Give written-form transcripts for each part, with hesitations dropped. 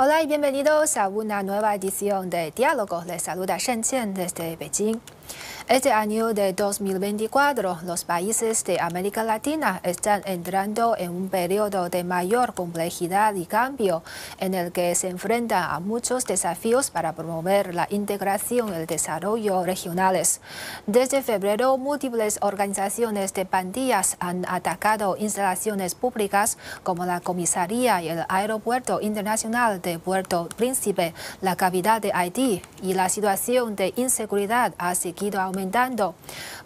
Hola y bienvenidos a una nueva edición de Diálogos. Les saluda Shen Qian desde Beijing. Este año de 2024, los países de América Latina están entrando en un periodo de mayor complejidad y cambio, en el que se enfrentan a muchos desafíos para promover la integración y el desarrollo regionales. Desde febrero, múltiples organizaciones de pandillas han atacado instalaciones públicas como la comisaría y el aeropuerto internacional de Puerto Príncipe, la capital de Haití, y la situación de inseguridad ha seguido aumentando.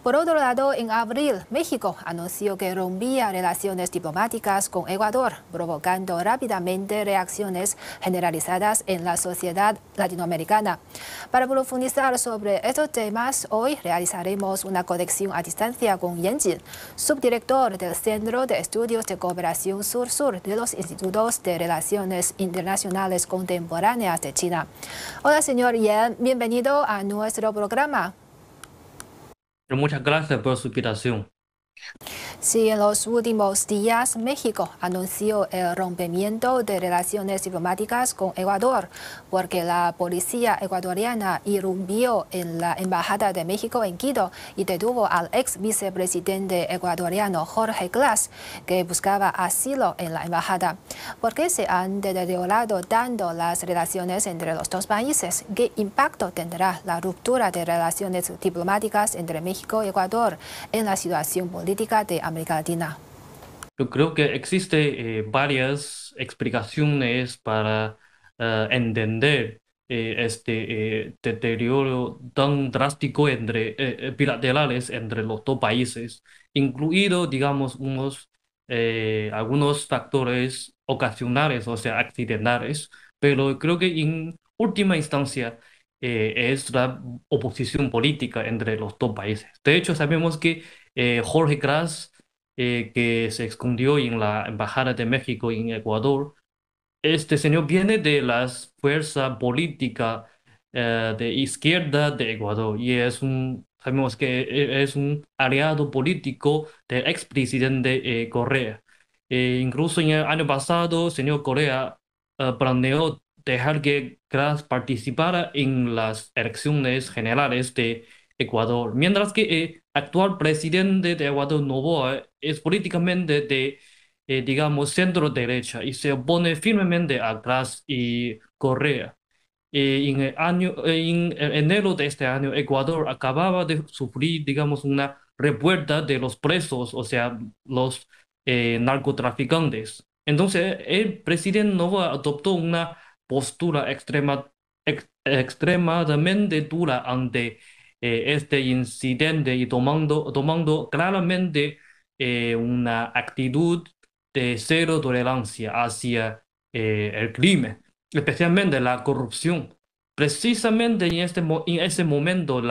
Por otro lado, en abril, México anunció que rompía relaciones diplomáticas con Ecuador, provocando rápidamente reacciones generalizadas en la sociedad latinoamericana. Para profundizar sobre estos temas, hoy realizaremos una conexión a distancia con Yan Jin, subdirector del Centro de Estudios de Cooperación Sur-Sur de los Institutos de Relaciones Internacionales Contemporáneas de China. Hola, señor Yan, bienvenido a nuestro programa. Muchas gracias por su invitación. Sí, en los últimos días México anunció el rompimiento de relaciones diplomáticas con Ecuador porque la policía ecuatoriana irrumpió en la Embajada de México en Quito y detuvo al ex vicepresidente ecuatoriano Jorge Glas, que buscaba asilo en la Embajada. ¿Por qué se han deteriorado tanto las relaciones entre los dos países? ¿Qué impacto tendrá la ruptura de relaciones diplomáticas entre México y Ecuador en la situación política de América Latina? Yo creo que existe varias explicaciones para entender este deterioro tan drástico entre bilaterales entre los dos países, incluido, digamos, algunos factores ocasionales, o sea, accidentales, pero creo que en última instancia es la oposición política entre los dos países. De hecho, sabemos que Jorge Glas, que se escondió en la Embajada de México en Ecuador, este señor viene de las fuerzas políticas de izquierda de Ecuador y sabemos que es un aliado político del expresidente Correa. Incluso en el año pasado, el señor Correa planeó dejar que Glas participara en las elecciones generales de Ecuador, mientras que el actual presidente de Ecuador, Noboa, es políticamente de, digamos, centro-derecha y se opone firmemente a Glas y Correa. En enero de este año, Ecuador acababa de sufrir, digamos, una revuelta de los presos, o sea, los narcotraficantes. Entonces, el presidente Noboa adoptó una postura extremadamente dura ante este incidente y tomando claramente una actitud de cero tolerancia hacia el crimen, especialmente la corrupción. Precisamente en ese momento,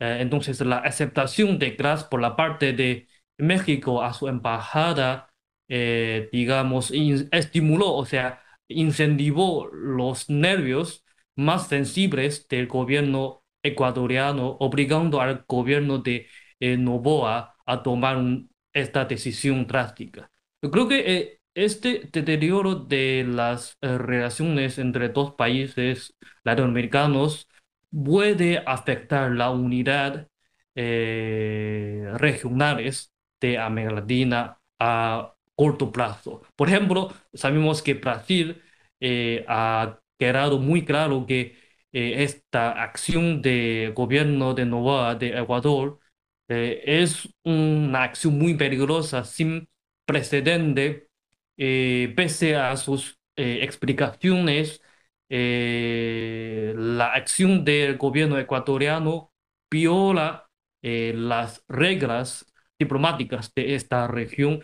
entonces la aceptación de Glas por la parte de México a su embajada, digamos, estimuló, o sea, incentivó los nervios más sensibles del gobierno ecuatoriano, obligando al gobierno de Noboa a tomar esta decisión drástica. Yo creo que este deterioro de las relaciones entre dos países latinoamericanos puede afectar la unidad regionales de América Latina a corto plazo. Por ejemplo, sabemos que Brasil ha quedado muy claro que esta acción del gobierno de Noboa de Ecuador es una acción muy peligrosa, sin precedente, pese a sus explicaciones. La acción del gobierno ecuatoriano viola las reglas diplomáticas de esta región,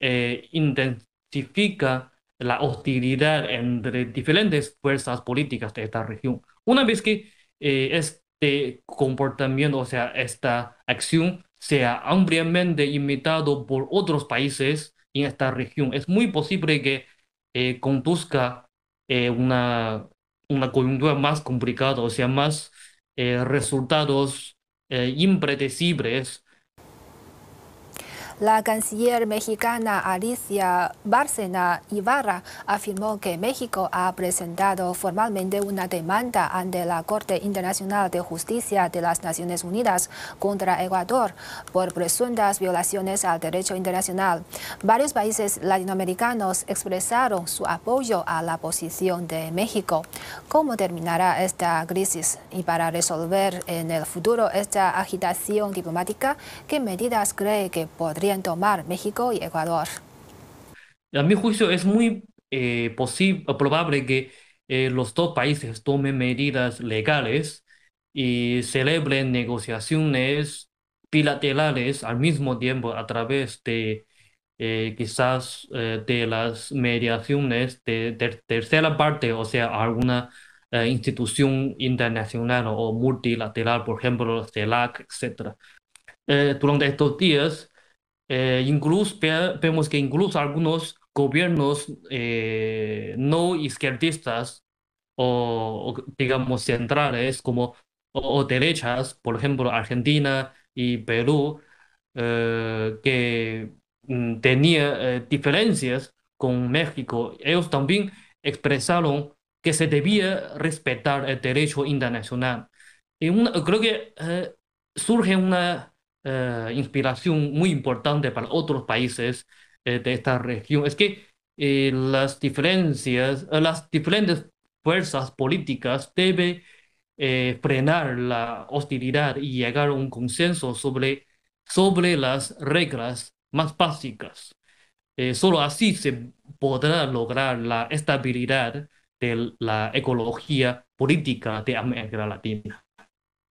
intensifica la hostilidad entre diferentes fuerzas políticas de esta región. Una vez que este comportamiento, o sea, esta acción, sea ampliamente imitado por otros países en esta región, es muy posible que conduzca una coyuntura más complicada, o sea, más resultados impredecibles. la canciller mexicana Alicia Bárcena Ibarra afirmó que México ha presentado formalmente una demanda ante la Corte Internacional de Justicia de las Naciones Unidas contra Ecuador por presuntas violaciones al derecho internacional. Varios países latinoamericanos expresaron su apoyo a la posición de México. ¿Cómo terminará esta crisis? Y para resolver en el futuro esta agitación diplomática, ¿qué medidas cree que podrían tomar México y Ecuador? A mi juicio es muy probable que los dos países tomen medidas legales y celebren negociaciones bilaterales al mismo tiempo a través de quizás de las mediaciones de tercera parte, o sea, alguna institución internacional o multilateral, por ejemplo, CELAC, etc. Durante estos días, incluso vemos que incluso algunos gobiernos no izquierdistas o digamos centrales como o derechas, por ejemplo, Argentina y Perú, que tenía diferencias con México, ellos también expresaron que se debía respetar el derecho internacional. Y creo que surge una inspiración muy importante para otros países de esta región. Es que las diferentes fuerzas políticas deben frenar la hostilidad y llegar a un consenso sobre las reglas más básicas. Solo así se podrá lograr la estabilidad de la ecología política de América Latina.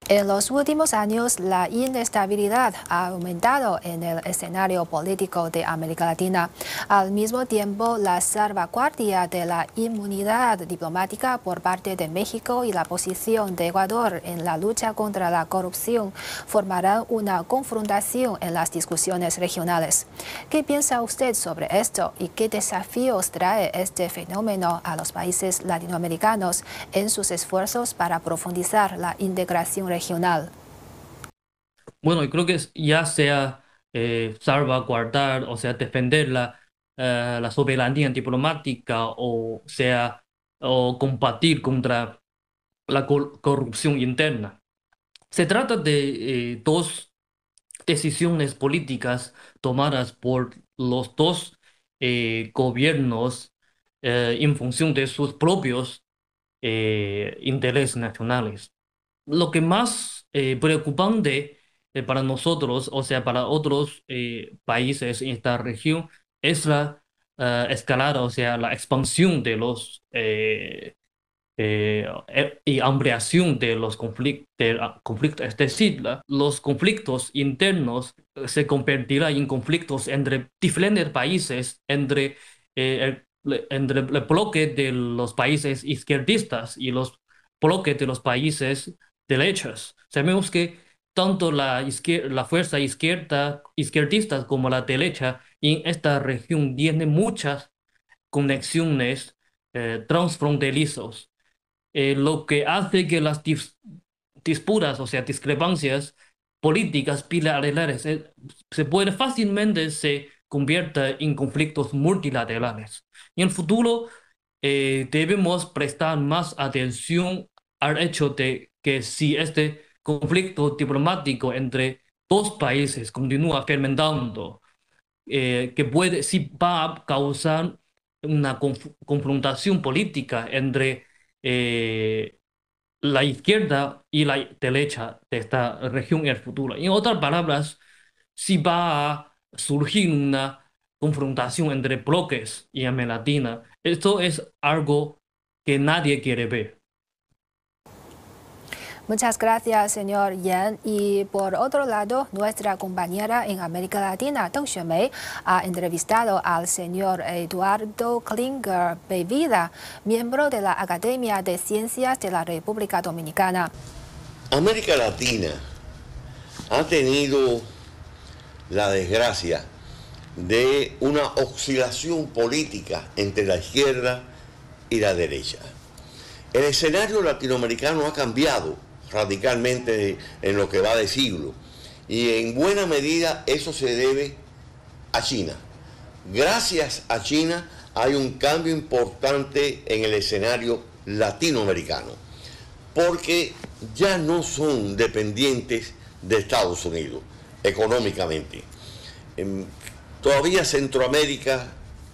En los últimos años, la inestabilidad ha aumentado en el escenario político de América Latina. Al mismo tiempo, la salvaguardia de la inmunidad diplomática por parte de México y la posición de Ecuador en la lucha contra la corrupción formarán una confrontación en las discusiones regionales. ¿Qué piensa usted sobre esto y qué desafíos trae este fenómeno a los países latinoamericanos en sus esfuerzos para profundizar la integración regional? Bueno, creo que ya sea salvaguardar, o sea, defender la soberanía diplomática o combatir contra la corrupción interna. Se trata de dos decisiones políticas tomadas por los dos gobiernos en función de sus propios intereses nacionales. Lo que más preocupante para nosotros, o sea, para otros países en esta región, es la escalada, o sea, la expansión de los y ampliación de los conflictos. Es decir, los conflictos internos se convertirán en conflictos entre diferentes países, entre el bloque de los países izquierdistas y los bloques de los países derechas. Sabemos que tanto la fuerza izquierdista como la derecha en esta región tienen muchas conexiones transfronterizas, lo que hace que las disputas, o sea, discrepancias políticas bilaterales se puede fácilmente se convierta en conflictos multilaterales. En el futuro debemos prestar más atención al hecho de que si este conflicto diplomático entre dos países continúa fermentando, que puede, si va a causar una confrontación política entre la izquierda y la derecha de esta región en el futuro. En otras palabras, si va a surgir una confrontación entre bloques y América Latina, esto es algo que nadie quiere ver. Muchas gracias, señor Yan. Y por otro lado, nuestra compañera en América Latina, Tong Xue Mei, ha entrevistado al señor Eduardo Klinger Bevila, miembro de la Academia de Ciencias de la República Dominicana. América Latina ha tenido la desgracia de una oscilación política entre la izquierda y la derecha. El escenario latinoamericano ha cambiado radicalmente en lo que va de siglo, y en buena medida eso se debe a China. Gracias a China hay un cambio importante en el escenario latinoamericano, porque ya no son dependientes de Estados Unidos económicamente. Todavía Centroamérica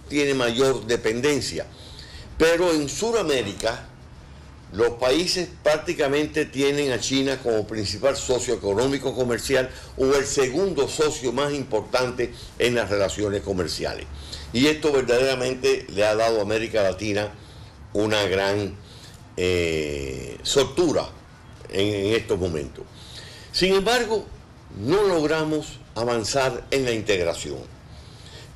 tiene mayor dependencia, pero en Sudamérica los países prácticamente tienen a China como principal socio económico comercial o el segundo socio más importante en las relaciones comerciales. Y esto verdaderamente le ha dado a América Latina una gran soltura en estos momentos. Sin embargo, no logramos avanzar en la integración.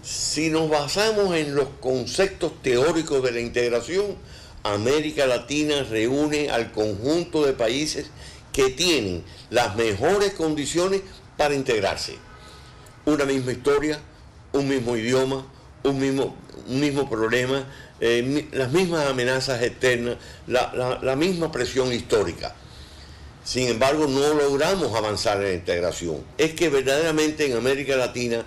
Si nos basamos en los conceptos teóricos de la integración, América Latina reúne al conjunto de países que tienen las mejores condiciones para integrarse. Una misma historia, un mismo idioma, un mismo problema, las mismas amenazas externas, la misma presión histórica. Sin embargo, no logramos avanzar en la integración. Es que verdaderamente en América Latina,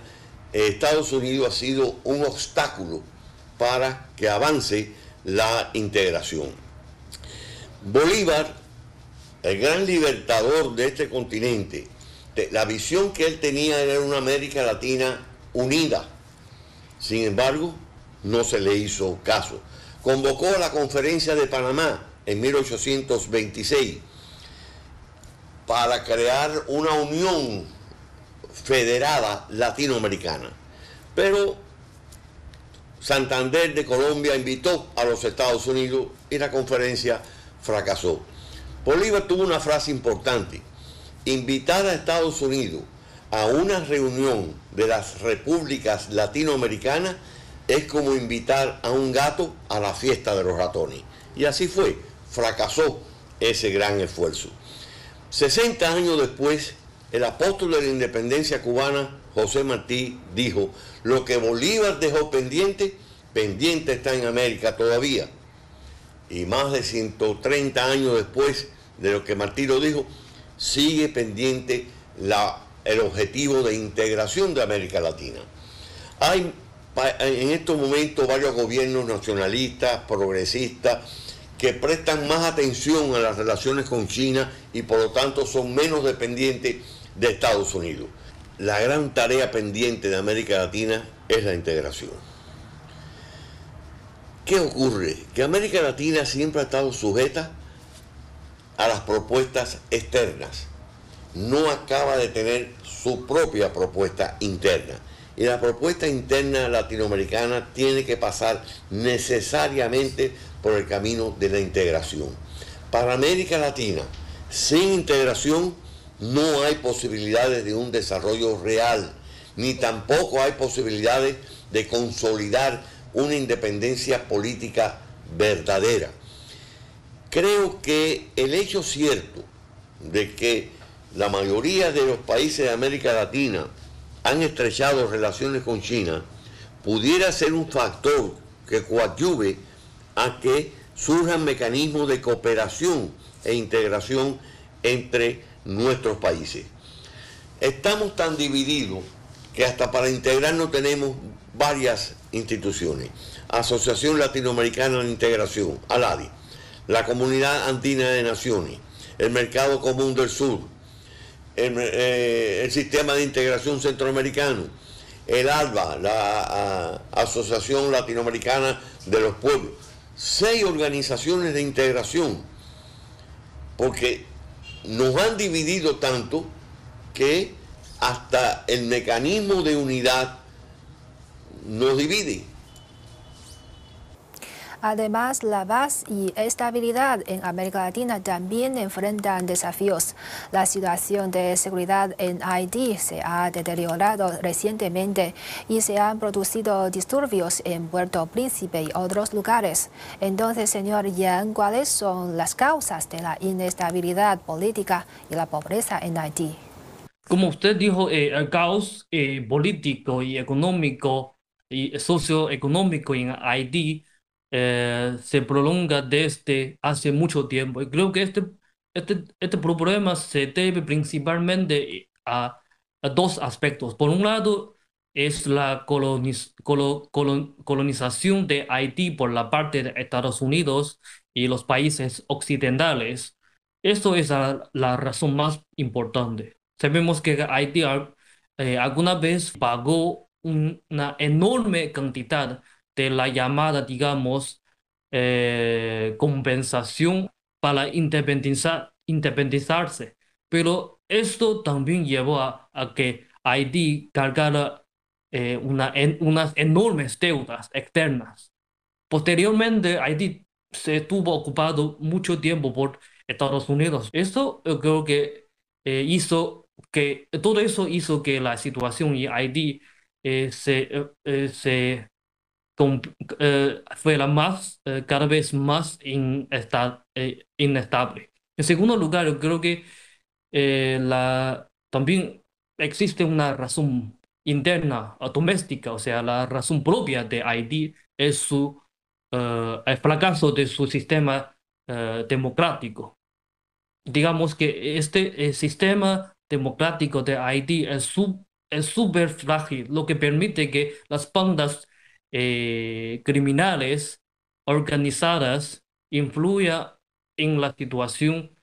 Estados Unidos ha sido un obstáculo para que avance la integración. Bolívar, el gran libertador de este continente, la visión que él tenía era una América Latina unida. Sin embargo, no se le hizo caso. Convocó a la Conferencia de Panamá en 1826 para crear una unión federada latinoamericana. Pero Santander de Colombia invitó a los Estados Unidos y la conferencia fracasó. Bolívar tuvo una frase importante: invitar a Estados Unidos a una reunión de las repúblicas latinoamericanas es como invitar a un gato a la fiesta de los ratones. Y así fue, fracasó ese gran esfuerzo. 60 años después, el apóstol de la independencia cubana, José Martí, dijo: lo que Bolívar dejó pendiente, pendiente está en América todavía. Y más de 130 años después de lo que Martí lo dijo, sigue pendiente el objetivo de integración de América Latina. Hay en estos momentos varios gobiernos nacionalistas, progresistas, que prestan más atención a las relaciones con China y por lo tanto son menos dependientes de Estados Unidos. La gran tarea pendiente de América Latina es la integración. ¿Qué ocurre? Que América Latina siempre ha estado sujeta a las propuestas externas. No acaba de tener su propia propuesta interna. Y la propuesta interna latinoamericana tiene que pasar necesariamente por el camino de la integración. Para América Latina, sin integración no hay posibilidades de un desarrollo real, ni tampoco hay posibilidades de consolidar una independencia política verdadera. Creo que el hecho cierto de que la mayoría de los países de América Latina han estrechado relaciones con China pudiera ser un factor que coadyuve a que surjan mecanismos de cooperación e integración entre nuestros países. Estamos tan divididos que hasta para integrarnos tenemos varias instituciones: Asociación Latinoamericana de Integración, ALADI, la Comunidad Andina de Naciones, el Mercado Común del Sur, el Sistema de Integración Centroamericano, el ALBA, la Asociación Latinoamericana de los Pueblos. 6 organizaciones de integración, porque nos han dividido tanto que hasta el mecanismo de unidad nos divide. Además, la paz y estabilidad en América Latina también enfrentan desafíos. La situación de seguridad en Haití se ha deteriorado recientemente y se han producido disturbios en Puerto Príncipe y otros lugares. Entonces, señor Yan, ¿cuáles son las causas de la inestabilidad política y la pobreza en Haití? Como usted dijo, el caos político y económico y socioeconómico en Haití se prolonga desde hace mucho tiempo. Y creo que este problema se debe principalmente a dos aspectos. Por un lado, es la colonización de Haití por la parte de Estados Unidos y los países occidentales. Esto es la razón más importante. Sabemos que Haití alguna vez pagó una enorme cantidad de la llamada, digamos, compensación para independizarse. Pero esto también llevó a que Haití cargara unas enormes deudas externas. Posteriormente, Haití se estuvo ocupado mucho tiempo por Estados Unidos. Esto yo creo que hizo que la situación en Haití fuera cada vez más inestable. En segundo lugar, yo creo que también existe una razón interna o doméstica, o sea, la razón propia de Haití es el fracaso de su sistema democrático. Digamos que este sistema democrático de Haití es súper frágil, lo que permite que las bandas criminales organizadas influyan en la situación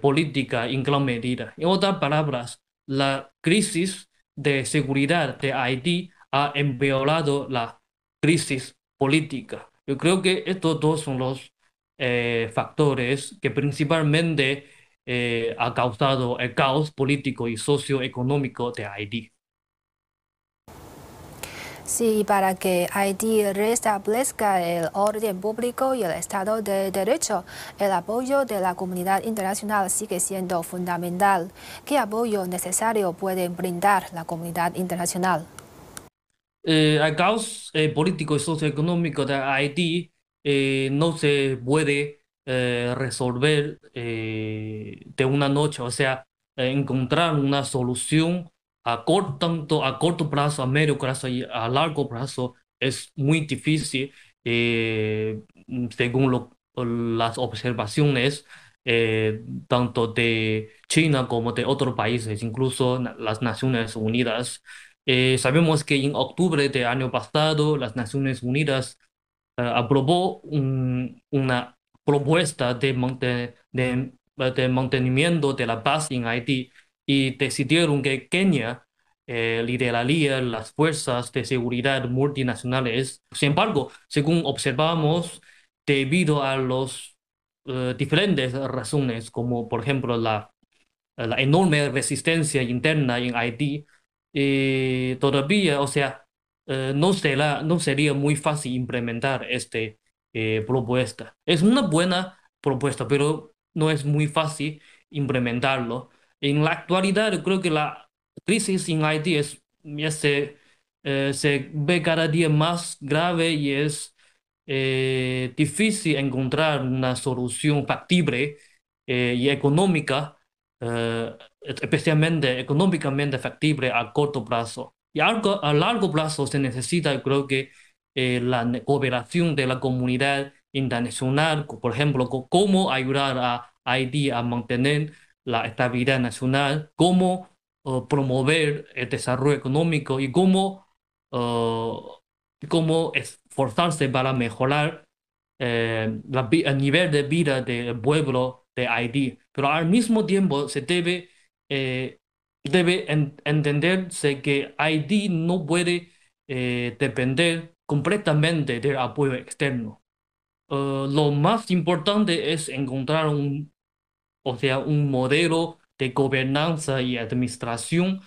política en gran medida. En otras palabras, la crisis de seguridad de Haití ha empeorado la crisis política. Yo creo que estos dos son los factores que principalmente ha causado el caos político y socioeconómico de Haití. Sí, para que Haití restablezca el orden público y el Estado de Derecho, el apoyo de la comunidad internacional sigue siendo fundamental. ¿Qué apoyo necesario puede brindar la comunidad internacional? El caos político y socioeconómico de Haití no se puede resolver de una noche, o sea, encontrar una solución tanto a corto plazo, a medio plazo y a largo plazo es muy difícil según las observaciones tanto de China como de otros países, incluso las Naciones Unidas. Sabemos que en octubre del año pasado las Naciones Unidas aprobó una propuesta de mantenimiento de la paz en Haití, y decidieron que Kenia lideraría las fuerzas de seguridad multinacionales. Sin embargo, según observamos, debido a las diferentes razones, como por ejemplo la enorme resistencia interna en Haití, todavía, o sea, no sería muy fácil implementar esta propuesta. Es una buena propuesta, pero no es muy fácil implementarlo. En la actualidad, yo creo que la crisis en Haití se ve cada día más grave y es difícil encontrar una solución factible y económica, especialmente económicamente factible a corto plazo. Y a largo plazo se necesita, yo creo que, la cooperación de la comunidad internacional, por ejemplo, cómo ayudar a Haití a mantener la estabilidad nacional, cómo promover el desarrollo económico y cómo esforzarse para mejorar el nivel de vida del pueblo de Haití. Pero al mismo tiempo se debe entenderse que Haití no puede depender completamente del apoyo externo. Lo más importante es encontrar un modelo de gobernanza y administración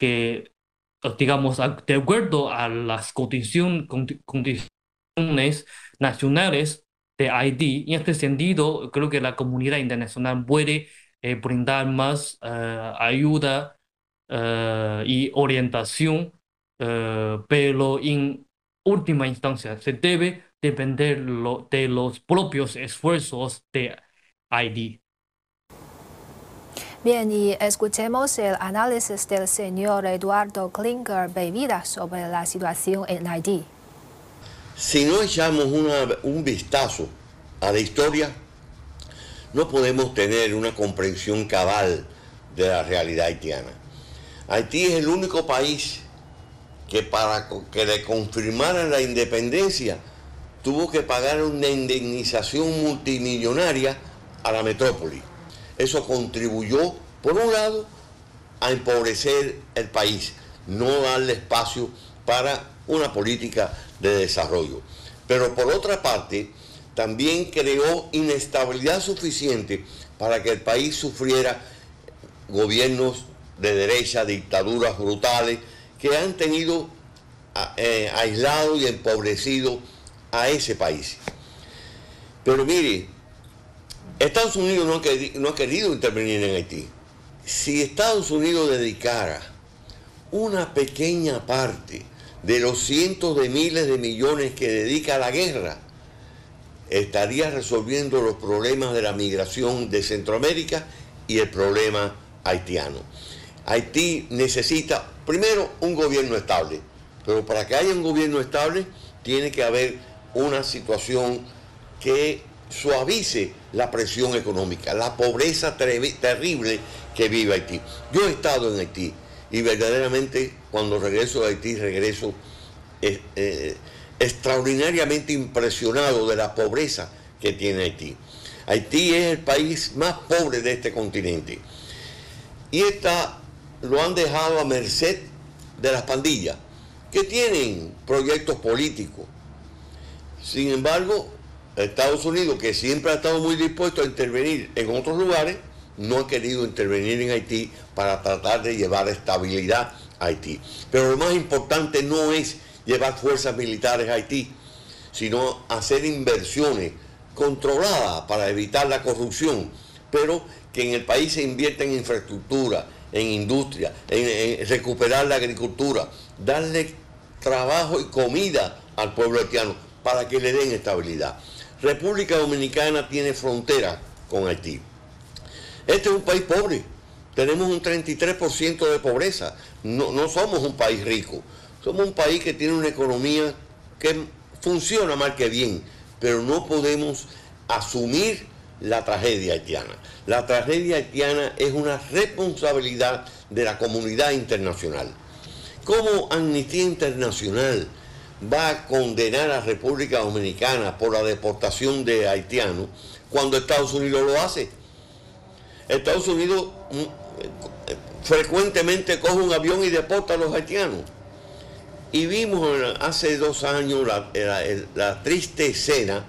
que, digamos, de acuerdo a las condiciones nacionales de Haití. En este sentido, creo que la comunidad internacional puede brindar más ayuda y orientación, pero en última instancia se debe depender de los propios esfuerzos de Haití. Bien, y escuchemos el análisis del señor Eduardo Klinger Bevila sobre la situación en Haití. Si no echamos un vistazo a la historia, no podemos tener una comprensión cabal de la realidad haitiana. Haití es el único país que para que le confirmaran la independencia tuvo que pagar una indemnización multimillonaria a la metrópoli. Eso contribuyó, por un lado, a empobrecer el país, no darle espacio para una política de desarrollo. Pero por otra parte, también creó inestabilidad suficiente para que el país sufriera gobiernos de derecha, dictaduras brutales, que han tenido aislado y empobrecido a ese país. Pero mire, Estados Unidos no ha querido intervenir en Haití. Si Estados Unidos dedicara una pequeña parte de los cientos de miles de millones que dedica a la guerra, estaría resolviendo los problemas de la migración de Centroamérica y el problema haitiano. Haití necesita, primero, un gobierno estable, pero para que haya un gobierno estable tiene que haber una situación que suavice la presión económica, la pobreza terrible que vive Haití. Yo he estado en Haití y verdaderamente cuando regreso a Haití, regreso extraordinariamente impresionado de la pobreza que tiene Haití. Haití es el país más pobre de este continente. Y lo han dejado a merced de las pandillas, que tienen proyectos políticos. Sin embargo, Estados Unidos, que siempre ha estado muy dispuesto a intervenir en otros lugares, no ha querido intervenir en Haití para tratar de llevar estabilidad a Haití. Pero lo más importante no es llevar fuerzas militares a Haití, sino hacer inversiones controladas para evitar la corrupción, pero que en el país se invierta en infraestructura, en industria, en recuperar la agricultura, darle trabajo y comida al pueblo haitiano para que le den estabilidad. República Dominicana tiene frontera con Haití. Este es un país pobre, tenemos un 33% de pobreza, no somos un país rico, somos un país que tiene una economía que funciona mal que bien, pero no podemos asumir la tragedia haitiana. La tragedia haitiana es una responsabilidad de la comunidad internacional. ¿Cómo Amnistía Internacional va a condenar a República Dominicana por la deportación de haitianos cuando Estados Unidos lo hace? Estados Unidos frecuentemente coge un avión y deporta a los haitianos. Y vimos hace 2 años la triste escena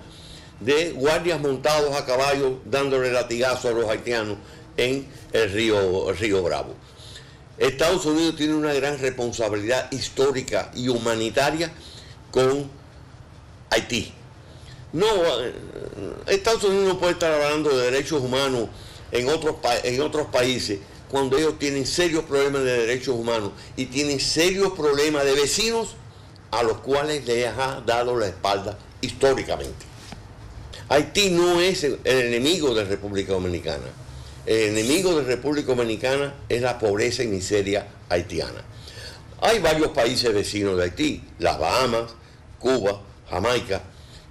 de guardias montados a caballo dándole latigazo a los haitianos en el río Bravo. Estados Unidos tiene una gran responsabilidad histórica y humanitaria con Haití. No, Estados Unidos no puede estar hablando de derechos humanos en otros países cuando ellos tienen serios problemas de derechos humanos y tienen serios problemas de vecinos a los cuales les ha dado la espalda históricamente. Haití no es el enemigo de República Dominicana. El enemigo de República Dominicana es la pobreza y miseria haitiana. Hay varios países vecinos de Haití, las Bahamas, Cuba, Jamaica,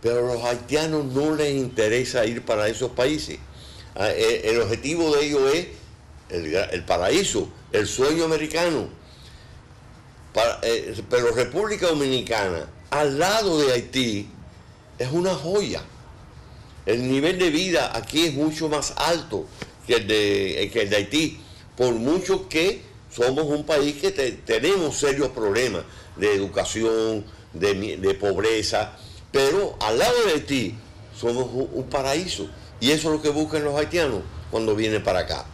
pero a los haitianos no les interesa ir para esos países. El objetivo de ellos es el paraíso, el sueño americano. Pero República Dominicana, al lado de Haití, es una joya. El nivel de vida aquí es mucho más alto que el de Haití, por mucho que somos un país que tenemos serios problemas de educación, de pobreza, pero al lado de Haití somos un paraíso. Y eso es lo que buscan los haitianos cuando vienen para acá.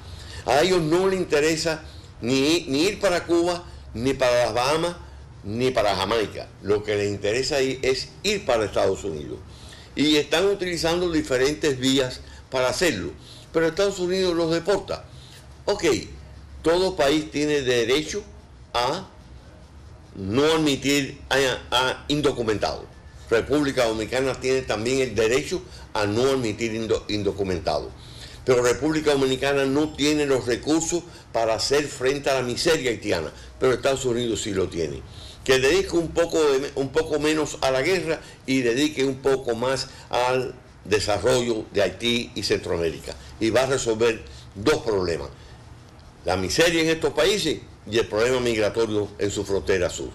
A ellos no les interesa ni ir para Cuba, ni para las Bahamas, ni para Jamaica. Lo que les interesa es ir para Estados Unidos. Y están utilizando diferentes vías para hacerlo. Pero Estados Unidos los deporta. Ok, todo país tiene derecho a no admitir a indocumentados. República Dominicana tiene también el derecho a no admitir indocumentados. Pero República Dominicana no tiene los recursos para hacer frente a la miseria haitiana. Pero Estados Unidos sí lo tiene. Que dedique un poco menos a la guerra y dedique un poco más al desarrollo de Haití y Centroamérica. Y va a resolver dos problemas: la miseria en estos países y el problema migratorio en su frontera sur.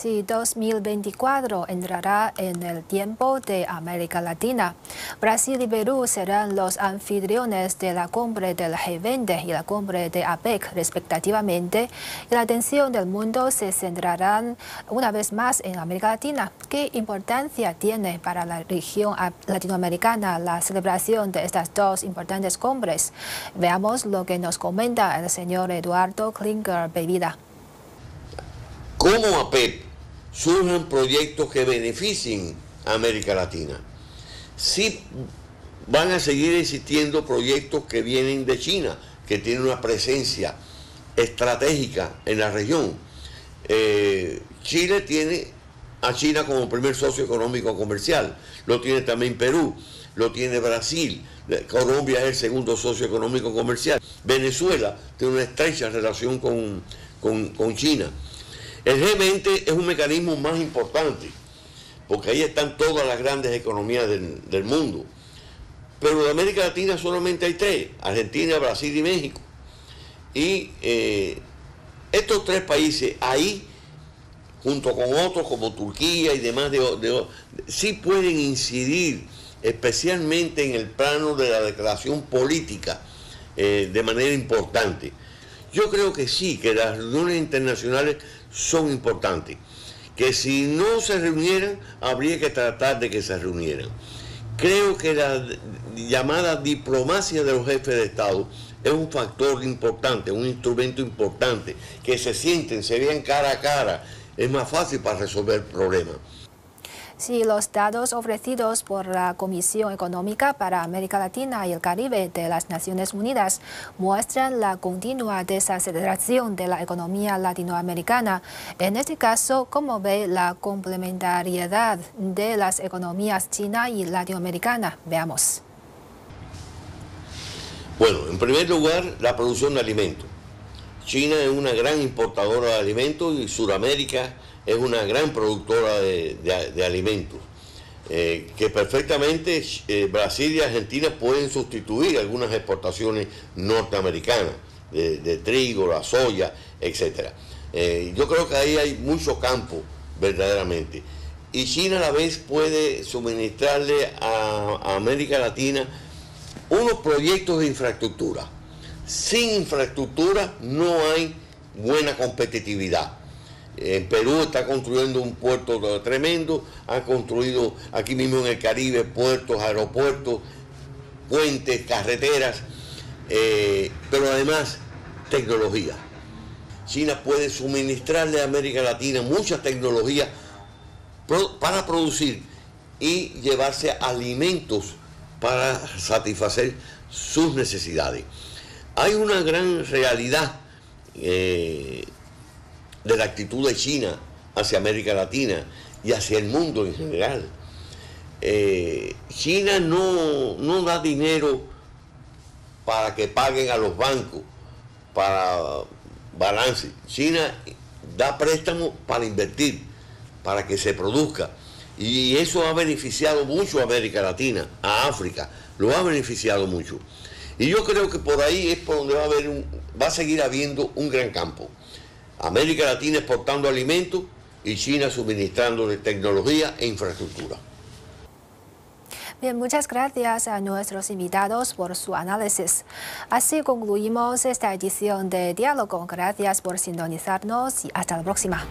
Sí, 2024 entrará en el tiempo de América Latina. Brasil y Perú serán los anfitriones de la cumbre del G20 y la cumbre de APEC, respectivamente. Y la atención del mundo se centrará una vez más en América Latina. ¿Qué importancia tiene para la región latinoamericana la celebración de estas dos importantes cumbres? Veamos lo que nos comenta el señor Eduardo Klinger Bevila. Como APEC surjan proyectos que beneficien a América Latina. Sí van a seguir existiendo proyectos que vienen de China, que tiene una presencia estratégica en la región. Chile tiene a China como primer socio económico comercial, lo tiene también Perú, lo tiene Brasil, Colombia es el segundo socio económico comercial, Venezuela tiene una estrecha relación con China. El G20 es un mecanismo más importante, porque ahí están todas las grandes economías del mundo. Pero de América Latina solamente hay tres, Argentina, Brasil y México. Y estos tres países ahí, junto con otros como Turquía y demás, sí pueden incidir especialmente en el plano de la declaración política de manera importante. Yo creo que sí, que las reuniones internacionales son importantes, que si no se reunieran, habría que tratar de que se reunieran. Creo que la llamada diplomacia de los jefes de Estado es un factor importante, un instrumento importante, que se sienten, se vean cara a cara, es más fácil para resolver problemas. Sí, los datos ofrecidos por la Comisión Económica para América Latina y el Caribe de las Naciones Unidas muestran la continua desaceleración de la economía latinoamericana. En este caso, ¿cómo ve la complementariedad de las economías china y latinoamericana? Veamos. Bueno, en primer lugar, la producción de alimentos. China es una gran importadora de alimentos y Sudamérica es una gran productora de alimentos, que perfectamente Brasil y Argentina pueden sustituir algunas exportaciones norteamericanas, de trigo, la soya, etc. Yo creo que ahí hay mucho campo, verdaderamente. Y China a la vez puede suministrarle a América Latina unos proyectos de infraestructura. Sin infraestructura no hay buena competitividad. En Perú está construyendo un puerto tremendo, han construido aquí mismo en el Caribe puertos, aeropuertos, puentes, carreteras, pero además tecnología. China puede suministrarle a América Latina muchas tecnologías para producir y llevarse alimentos para satisfacer sus necesidades. Hay una gran realidad de la actitud de China hacia América Latina y hacia el mundo en general. China no da dinero para que paguen a los bancos, para balance. China da préstamos para invertir, para que se produzca. Y eso ha beneficiado mucho a América Latina, a África, lo ha beneficiado mucho. Y yo creo que por ahí es por donde va a seguir habiendo un gran campo. América Latina exportando alimentos y China suministrándole tecnología e infraestructura. Bien, muchas gracias a nuestros invitados por su análisis. Así concluimos esta edición de Diálogo. Gracias por sintonizarnos y hasta la próxima.